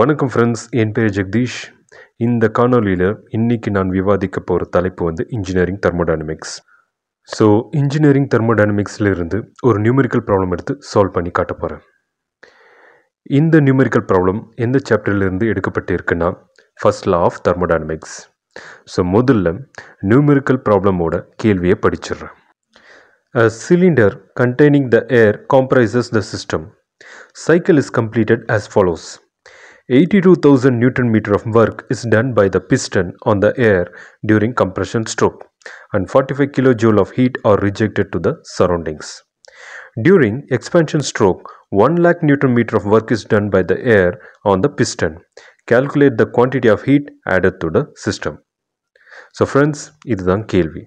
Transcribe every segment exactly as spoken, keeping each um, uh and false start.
வணக்கம் ஃப்ரெண்ட்ஸ், என் பேர் ஜெகதீஷ். இந்த காணொலியில் இன்றைக்கி நான் விவாதிக்க போகிற தலைப்பு வந்து இன்ஜினியரிங் தெர்மோடைனமிக்ஸ். ஸோ இன்ஜினியரிங் தெர்மோடைனமிக்ஸில் இருந்து ஒரு நியூமெரிக்கல் ப்ராப்ளம் எடுத்து சால்வ் பண்ணி காட்ட போகிறேன். இந்த நியூமெரிக்கல் ப்ராப்ளம் எந்த சாப்டர்லேருந்து எடுக்கப்பட்டு இருக்குன்னா first law of thermodynamics. So முதல்ல நியூமெரிக்கல் ப்ராப்ளமோட கேள்வியை படிச்சிடுறேன். A cylinder containing the air comprises the system. Cycle is completed as follows. eighty-two thousand Newton meter of work is done by the piston on the air during compression stroke, and forty-five kilojoule of heat are rejected to the surroundings. During expansion stroke, one lakh Newton meter of work is done by the air on the piston. Calculate the quantity of heat added to the system. So friends, இதுதான் கேள்வி.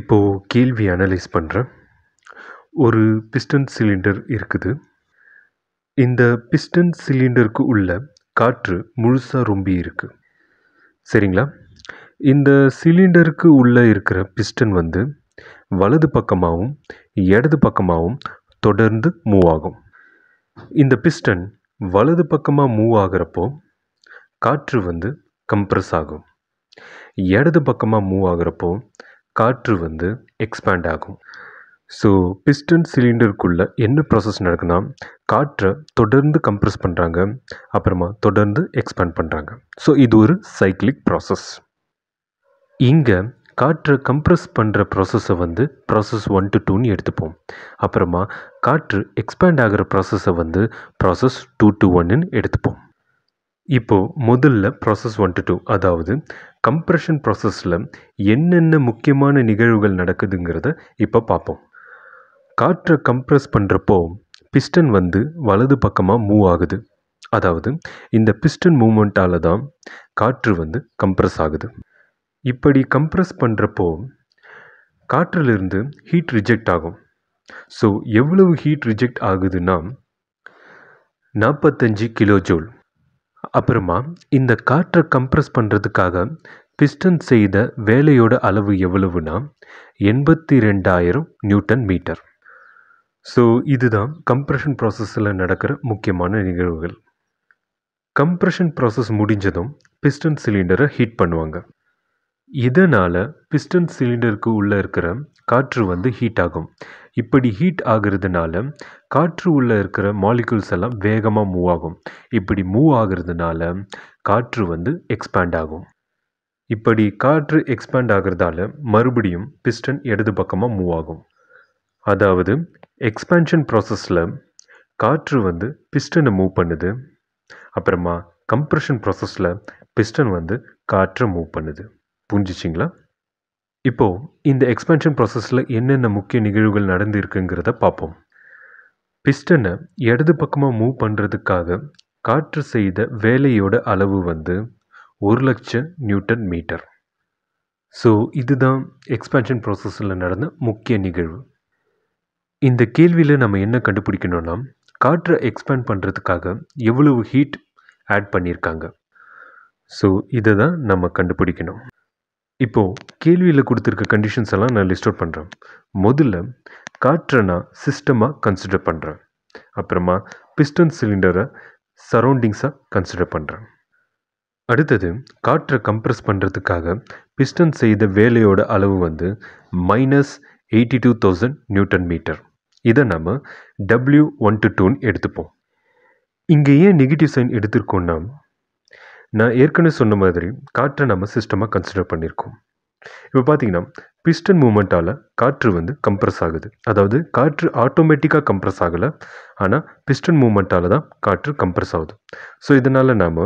இப்போ கேள்வி analyse பண்ணுறேன். ஒரு piston cylinder இருக்குது. இந்த piston சிலிண்டருக்கு உள்ள காற்று முழுசாக ரொம்பி இருக்குது, சரிங்களா? இந்த சிலிண்டருக்கு உள்ளே இருக்கிற பிஸ்டன் வந்து வலது பக்கமாகவும் இடது பக்கமாகவும் தொடர்ந்து மூவ் ஆகும். இந்த பிஸ்டன் வலது பக்கமாக மூவ் ஆகிறப்போ காற்று வந்து கம்ப்ரஸ் ஆகும், இடது பக்கமாக மூவ் ஆகிறப்போ காற்று வந்து எக்ஸ்பேண்ட் ஆகும். ஸோ பிஸ்டன் சிலிண்டருக்குள்ளே என்ன ப்ராசஸ் நடக்குன்னா காற்றை தொடர்ந்து கம்ப்ரெஸ் பண்ணுறாங்க, அப்புறமா தொடர்ந்து எக்ஸ்பேண்ட் பண்ணுறாங்க. ஸோ இது ஒரு சைக்கிளிக் ப்ராசஸ். இங்கே காற்றை கம்ப்ரெஸ் பண்ணுற ப்ராசஸை வந்து ப்ராசஸ் ஒன் டு டூன்னு எடுத்துப்போம். அப்புறமா காற்று எக்ஸ்பேண்ட் ஆகிற ப்ராசஸை வந்து ப்ராசஸ் டூ டு ஒன்னுன்னு எடுத்துப்போம். இப்போது முதல்ல ப்ராசஸ் ஒன் டு டூ, அதாவது கம்ப்ரெஷன் ப்ராசஸில் என்னென்ன முக்கியமான நிகழ்வுகள் நடக்குதுங்கிறத இப்போ பார்ப்போம். காற்றை கம்ப்ரெஸ் பண்ணுறப்போ பிஸ்டன் வந்து வலது பக்கமாக மூவ் ஆகுது, அதாவது இந்த பிஸ்டன் மூவ்மெண்ட்டால் தான் காற்று வந்து கம்ப்ரெஸ் ஆகுது. இப்படி கம்ப்ரெஸ் பண்ணுறப்போ காற்றிலிருந்து ஹீட் ரிஜெக்ட் ஆகும். ஸோ எவ்வளவு ஹீட் ரிஜெக்ட் ஆகுதுன்னா நாற்பத்தஞ்சு கிலோ ஜூல். அப்புறமா இந்த காற்றை கம்ப்ரெஸ் பண்ணுறதுக்காக பிஸ்டன் செய்த வேலையோட அளவு எவ்வளவுனா எண்பத்தி ரெண்டாயிரம் நியூட்டன் மீட்டர். ஸோ இதுதான் கம்ப்ரெஷன் ப்ராசஸில் நடக்கிற முக்கியமான நிகழ்வுகள். கம்ப்ரெஷன் ப்ராசஸ் முடிஞ்சதும் பிஸ்டன் சிலிண்டரை ஹீட் பண்ணுவாங்க. இதனால் பிஸ்டன் சிலிண்டருக்கு உள்ளே இருக்கிற காற்று வந்து ஹீட் ஆகும். இப்படி ஹீட் ஆகிறதுனால காற்று உள்ளே இருக்கிற மாலிக்யூல்ஸ் எல்லாம் வேகமாக மூவ் ஆகும். இப்படி மூவ் ஆகிறதுனால காற்று வந்து எக்ஸ்பேண்ட் ஆகும். இப்படி காற்று எக்ஸ்பேண்ட் ஆகிறதால மறுபடியும் பிஸ்டன் இடது பக்கமாக மூவ் ஆகும். அதாவது எக்ஸ்பேன்ஷன் ப்ராசஸில் காற்று வந்து பிஸ்டனை மூவ் பண்ணுது, அப்புறமா கம்ப்ரெஷன் ப்ராசஸில் பிஸ்டன் வந்து காற்றை மூவ் பண்ணுது. புரிஞ்சிச்சிங்களா? இப்போது இந்த எக்ஸ்பேன்ஷன் ப்ராசஸில் என்னென்ன முக்கிய நிகழ்வுகள் நடந்திருக்குங்கிறத பார்ப்போம். பிஸ்டனை இடது பக்கமாக மூவ் பண்ணுறதுக்காக காற்று செய்த வேலையோட அளவு வந்து ஒரு லட்சம் நியூட்டன் மீட்டர். ஸோ இதுதான் எக்ஸ்பேன்ஷன் ப்ராசஸில் நடந்த முக்கிய நிகழ்வு. இந்த கேள்வியில் நம்ம என்ன கண்டுபிடிக்கணும்னா காற்றை எக்ஸ்பேண்ட் பண்ணுறதுக்காக எவ்வளவு ஹீட் ஆட் பண்ணியிருக்காங்க. ஸோ இதை தான் நம்ம கண்டுபிடிக்கணும். இப்போது கேள்வியில் கொடுத்துருக்க கண்டிஷன்ஸ் எல்லாம் நான் லிஸ்ட் அவுட் பண்ணுறேன். முதல்ல காற்றை நான் சிஸ்டமாக கன்சிடர் பண்ணுறேன், அப்புறமா பிஸ்டன் சிலிண்டரை சரௌண்டிங்ஸாக கன்சிடர் பண்ணுறேன். அடுத்தது காற்றை கம்ப்ரெஸ் பண்ணுறதுக்காக பிஸ்டன் செய்த வேலையோட அளவு வந்து minus eighty two thousand newton metre. இதை நம்ம டபிள்யூ ஒன் டு டூன்னு எடுத்துப்போம். இங்கே ஏன் நெகட்டிவ் சைன் எடுத்திருக்கோன்னா நான் ஏற்கனவே சொன்ன மாதிரி காற்றை நம்ம சிஸ்டமாக கன்சிடர் பண்ணியிருக்கோம். இப்போ பார்த்தீங்கன்னா பிஸ்டன் மூமெண்ட்டால் காற்று வந்து கம்ப்ரெஸ் ஆகுது, அதாவது காற்று ஆட்டோமேட்டிக்காக கம்ப்ரெஸ் ஆகலை, ஆனால் பிஸ்டன் மூமெண்ட்டால் தான் காற்று கம்ப்ரெஸ் ஆகுது. ஸோ இதனால் நாம்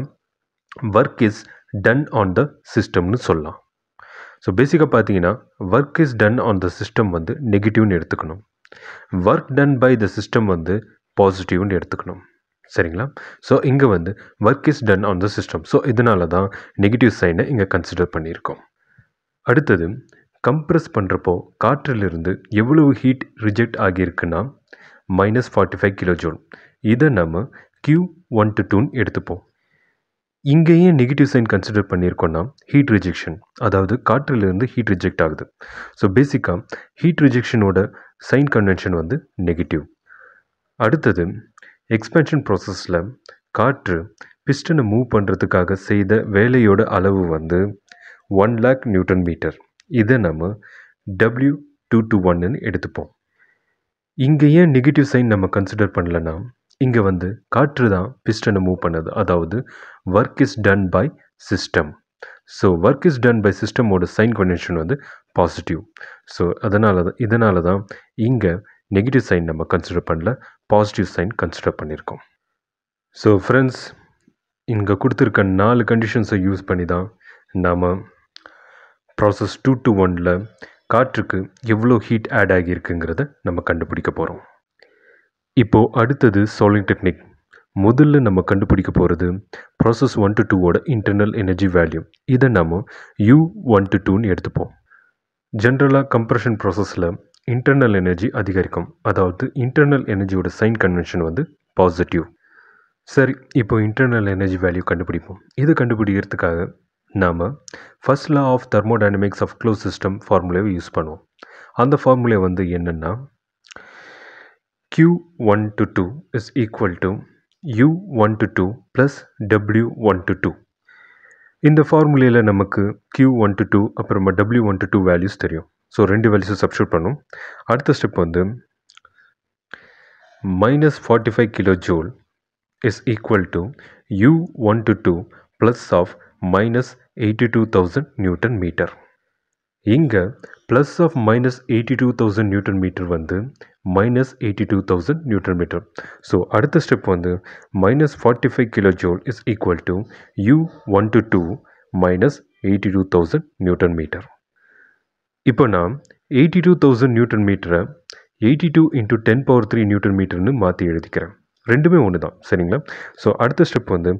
work is done on the சிஸ்டம்னு சொல்லலாம். ஸோ பேசிக்காக பார்த்தீங்கன்னா work is done on the system வந்து நெகட்டிவ்னு எடுத்துக்கணும், work done by the system வந்து பாசிட்டிவ்னு எடுத்துக்கணும், சரிங்களா? ஸோ இங்கே வந்து work is done on the system. So இதனால தான் நெகட்டிவ் சைனை இங்கே கன்சிடர் பண்ணியிருக்கோம். அடுத்தது கம்ப்ரெஸ் பண்ணுறப்போ காற்றிலிருந்து எவ்வளவு ஹீட் ரிஜெக்ட் ஆகியிருக்குன்னா minus forty five kilo joule. இதை நம்ம கியூ ஒன் டு டூன்னு எடுத்துப்போம். இங்கேயே நெகட்டிவ் சைன் கன்சிடர் பண்ணியிருக்கோன்னா ஹீட் ரிஜெக்ஷன், அதாவது காற்றிலிருந்து ஹீட் ரிஜெக்ட் ஆகுது. ஸோ பேசிக்காக ஹீட் ரிஜெக்ஷனோட சைன் கன்வென்ஷன் வந்து நெகட்டிவ். அடுத்தது எக்ஸ்பேன்ஷன் ப்ராசஸில் காற்று பிஸ்டனை மூவ் பண்ணுறதுக்காக செய்த வேலையோட அளவு வந்து ஒன் லேக் நியூட்டன் மீட்டர். இதை நம்ம டபிள்யூ டூ டூ ஒன்னு எடுத்துப்போம். இங்கே ஏன் நெகட்டிவ் சைன் நம்ம கன்சிடர் பண்ணலன்னா, இங்கே வந்து காற்று தான் பிஸ்டனை மூவ் பண்ணது. அதாவது work is done by system. So work is done by சிஸ்டமோட சைன் கன்வென்ஷன் வந்து பாசிட்டிவ். ஸோ அதனால தான் இதனால தான் இங்கே நெகட்டிவ் சைன் நம்ம கன்சிடர் பண்ணல, பாசிட்டிவ் சைன் கன்சிடர் பண்ணியிருக்கோம். ஸோ ஃப்ரெண்ட்ஸ், இங்கே கொடுத்துருக்க நாலு கண்டிஷன்ஸை யூஸ் பண்ணி தான் நாம் ப்ராசஸ் டூ டூ ஒனில் காற்றுக்கு எவ்வளோ ஹீட் ஆட் ஆகியிருக்குங்கிறத நம்ம கண்டுபிடிக்க போகிறோம். இப்போது அடுத்தது சால்விங் டெக்னிக். முதல்ல நம்ம கண்டுபிடிக்க போகிறது ப்ராசஸ் ஒன் டு டூவோட இன்டர்னல் எனர்ஜி வேல்யூ. இதை நாம் யூ ஒன் டு டூன்னு எடுத்துப்போம். ஜென்ரலாக கம்ப்ரஷன் ப்ராசஸில் இன்டர்னல் எனர்ஜி அதிகரிக்கும். அதாவது இன்டர்னல் எனர்ஜியோட சைன் கன்வென்ஷன் வந்து பாசிட்டிவ். சரி, இப்போ இன்டர்னல் எனர்ஜி வேல்யூ கண்டுபிடிப்போம். இது கண்டுபிடிக்கிறதுக்காக நாம் first law of thermodynamics of close system ஃபார்முலாவை யூஸ் பண்ணுவோம். அந்த ஃபார்முலே வந்து என்னென்னா Q one to two is equal to U one to two plus W one to two. இந்த ஃபார்முலேயில் நமக்கு கியூ ஒன் டு டூ அப்புறமா W one to two values தெரியும். ஸோ ரெண்டு வேல்யூஸும் சப்ஸ்டியூட் பண்ணும். அடுத்த ஸ்டெப் வந்து minus forty five kilo joule is equal to U one to two plus of minus eighty-two thousand Newton meter. இங்க plus of minus eighty-two thousand Newton meter வந்து minus eighty-two thousand Newton meter. So அடுத்த step வந்து minus forty-five kilojoule is equal to U one to two minus eighty-two thousand Newton meter. இப்போ நாம் eighty-two thousand Newton meter eighty-two into ten power three Newton meter ன்னு மாத்தி எழுதிக்கிறேன். ரெண்டுமே ஒன்று தான், சரிங்களா? ஸோ அடுத்த ஸ்டெப் வந்து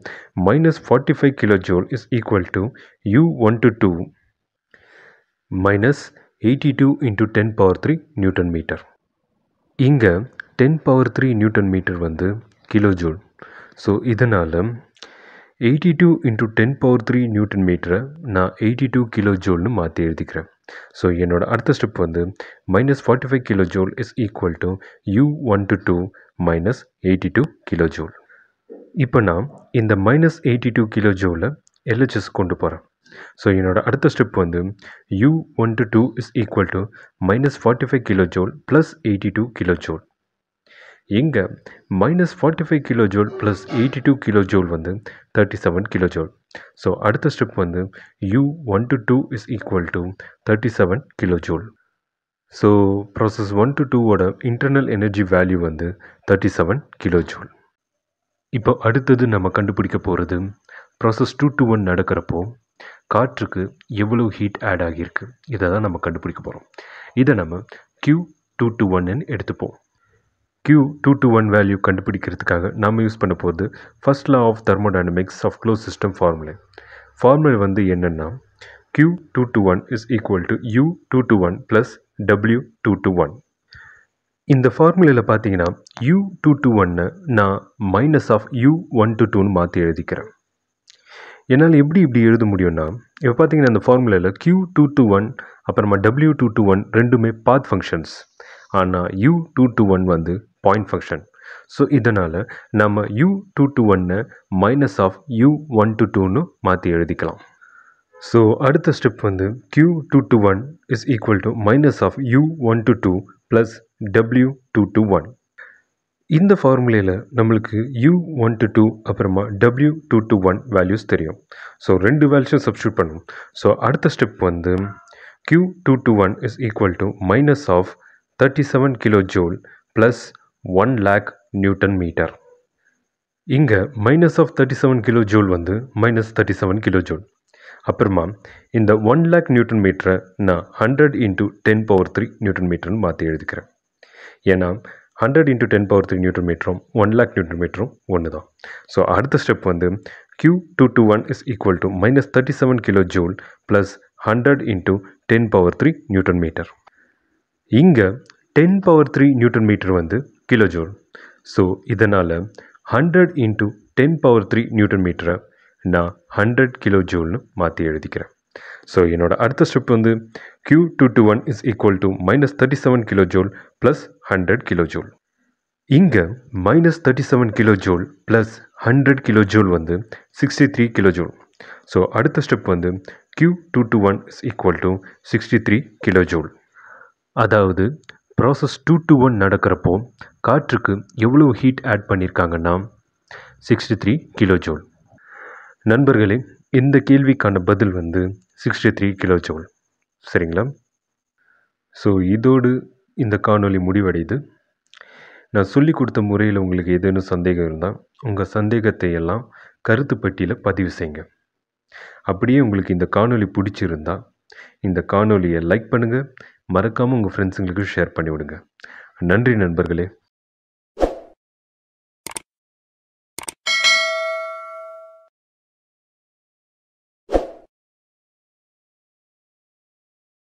minus forty five kilo joule is equal to U one to two minus eighty two into ten power three newton metre. இங்கே ten power three newton metre வந்து கிலோ ஜூல். ஸோ இதனால் eighty two into ten power three newton மீட்டரை நான் eighty two kilo ஜூல்னு மாற்றி எழுதிக்கிறேன். So என்னோட அடுத்த step வந்து minus forty five kilo joule is equal to U one to two minus eighty two kilo joule. இப்போ நான் இந்த மைனஸ் எயிட்டி டூ கிலோ ஜூலில் எல்ஹெச்எஸ் கொண்டு போகிறேன். ஸோ என்னோட அடுத்த ஸ்டெப் வந்து U one to two is equal to minus forty five kilo joule plus eighty two kilo joule. இங்கே minus forty five kilo joule plus eighty two kilo joule வந்து thirty seven kilo joule. So அடுத்த step வந்து U one to two is equal to thirty seven kilo joule. So process one to டூவோட internal energy value வந்து thirty seven kilo joule. இப்போ அடுத்தது நம்ம கண்டுபிடிக்க போகிறது ப்ராசஸ் டூ டூ ஒன் நடக்கிறப்போ காற்றுக்கு எவ்வளோ ஹீட் ஆட் ஆகியிருக்கு. இதை தான் நம்ம கண்டுபிடிக்க போகிறோம். இதை நம்ம கியூ டூ டூ ஒன்னு எடுத்துப்போம். Q two to one value கண்டுபிடிக்கிறதுக்காக நம்ம யூஸ் பண்ண போகிறது first law of thermodynamics of close system ஃபார்முலே. ஃபார்முலே வந்து என்னென்னா Q two to one is equal to U two to one plus W two to one. இந்த ஃபார்முலையில் பார்த்தீங்கன்னா யூ டூ டூ ஒன்னை நான் minus of U one to டூன்னு மாற்றி எழுதிக்கிறேன். என்னால் எப்படி இப்படி எழுத முடியும்னா, இப்போ பார்த்தீங்கன்னா இந்த ஃபார்முலையில் கியூ டூ டூ ஒன் அப்புறமா டபிள்யூ டூ டூ ஒன் ரெண்டுமே பாத் ஃபங்க்ஷன்ஸ். ஆனால் யூ டூ டூ ஒன் வந்து பாயிண்ட் ஃபங்க்ஷன். ஸோ இதனால் நம்ம யூ டூ டூ ஒன்னை minus of U one to டூன்னு மாற்றி எழுதிக்கலாம். ஸோ அடுத்த ஸ்டெப் வந்து Q two to one is equal to minus of U one to two plus W two to one. இந்த ஃபார்முலையில் நம்மளுக்கு யூ ஒன் டூ டூ அப்புறமா W two to one values தெரியும். ஸோ ரெண்டு வேல்யூஸும் சப்ஸ்டியூட் பண்ணும். ஸோ அடுத்த ஸ்டெப் வந்து Q two to one is equal to minus of thirty seven kilo joule plus one lakh newton metre. இங்கே minus of thirty seven kilo joule வந்து minus thirty seven kilo joule. அப்புறமா இந்த one lakh newton மீட்டரை நான் hundred into ten power three newton மீட்டர்னு மாற்றி எழுதிக்கிறேன். ஏன்னா hundred into ten power three newton மீட்டரும் one lakh newton மீட்டரும் ஒன்று தான். ஸோ அடுத்த ஸ்டெப் வந்து Q two to one is equal to minus thirty seven kilo joule plus hundred into ten power three newton metre. இங்கே ten power three newton metre வந்து kilo joule. So இதனால் hundred into ten power three newton மீட்டரை நான் hundred kilo ஜூல்னு மாற்றி எழுதிக்கிறேன். So என்னோட அடுத்த step வந்து Q two to one is equal to minus thirty seven kilo joule plus hundred kilo joule. இங்கே minus thirty seven kilo joule plus one hundred kilojoule வந்து sixty-three kilojoule. So அடுத்த step வந்து Q two to one is equal to sixty-three kilojoule. அதாவது process two to one நடக்கிறப்போ காற்றுக்கு எவ்வளவு heat add பண்ணியிருக்காங்கன்னா sixty-three kilojoule. நண்பர்களே, இந்த கேள்விக்கான பதில் வந்து sixty-three kilojoule. சரிங்களா? ஸோ இதோடு இந்த காணொளி முடிவடையுது. நான் சொல்லி கொடுத்த முறையில் உங்களுக்கு ஏதேனும் சந்தேகம் இருந்தால் உங்கள் சந்தேகத்தை எல்லாம் கருத்து பெட்டியில் பதிவு செய்யுங்க. அப்படியே உங்களுக்கு இந்த காணொளி பிடிச்சிருந்தால் இந்த காணொளியை லைக் பண்ணுங்கள், மறக்காமல் உங்கள் ஃப்ரெண்ட்ஸுங்களுக்கு ஷேர் பண்ணிவிடுங்க. நன்றி நண்பர்களே.